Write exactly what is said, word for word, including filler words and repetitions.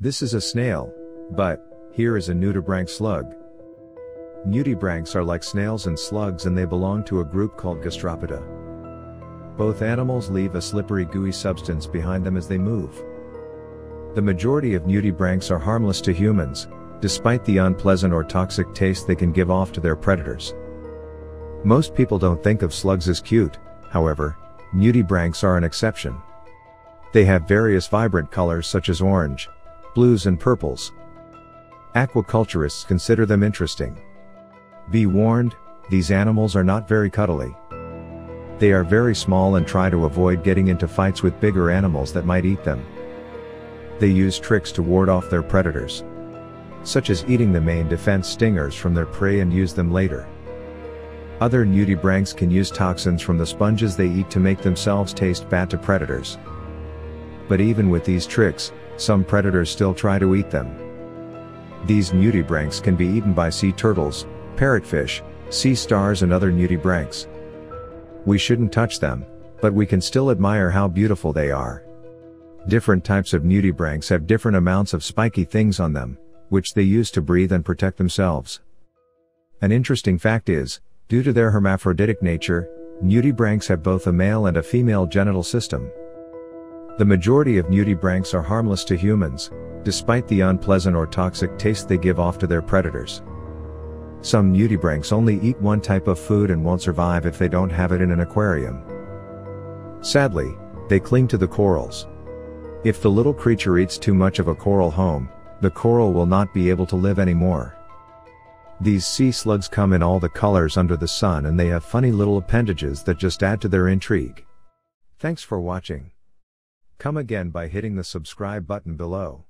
This is a snail, but here is a nudibranch slug. Nudibranchs are like snails and slugs, and they belong to a group called Gastropoda. Both animals leave a slippery gooey substance behind them as they move. The majority of nudibranchs are harmless to humans, despite the unpleasant or toxic taste they can give off to their predators. Most people don't think of slugs as cute, however, nudibranchs are an exception. They have various vibrant colors such as orange, blues and purples. Aquaculturists consider them interesting. Be warned, these animals are not very cuddly. They are very small and try to avoid getting into fights with bigger animals that might eat them. They use tricks to ward off their predators, such as eating the main defense stingers from their prey and use them later. Other nudibranchs can use toxins from the sponges they eat to make themselves taste bad to predators. But even with these tricks, some predators still try to eat them. These nudibranchs can be eaten by sea turtles, parrotfish, sea stars and other nudibranchs. We shouldn't touch them, but we can still admire how beautiful they are. Different types of nudibranchs have different amounts of spiky things on them, which they use to breathe and protect themselves. An interesting fact is, due to their hermaphroditic nature, nudibranchs have both a male and a female genital system. The majority of nudibranchs are harmless to humans, despite the unpleasant or toxic taste they give off to their predators. Some nudibranchs only eat one type of food and won't survive if they don't have it in an aquarium. Sadly, they cling to the corals. If the little creature eats too much of a coral home, the coral will not be able to live anymore. These sea slugs come in all the colors under the sun, and they have funny little appendages that just add to their intrigue. Thanks for watching. Come again by hitting the subscribe button below.